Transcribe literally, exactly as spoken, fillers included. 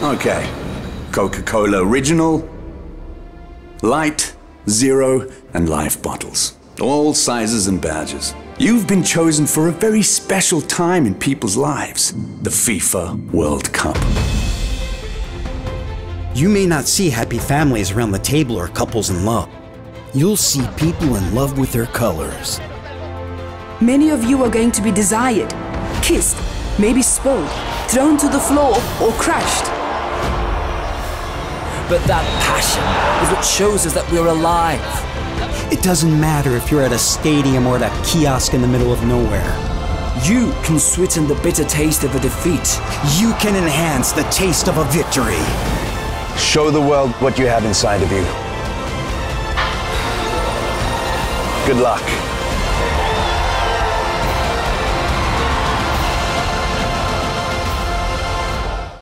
Okay. Coca-Cola Original, Light, Zero, and Life bottles. All sizes and badges. You've been chosen for a very special time in people's lives. The FIFA World Cup. You may not see happy families around the table or couples in love. You'll see people in love with their colors. Many of you are going to be desired, kissed, maybe spilled, thrown to the floor, or crushed. But that passion is what shows us that we're alive. It doesn't matter if you're at a stadium or at a kiosk in the middle of nowhere. You can sweeten the bitter taste of a defeat. You can enhance the taste of a victory. Show the world what you have inside of you. Good luck.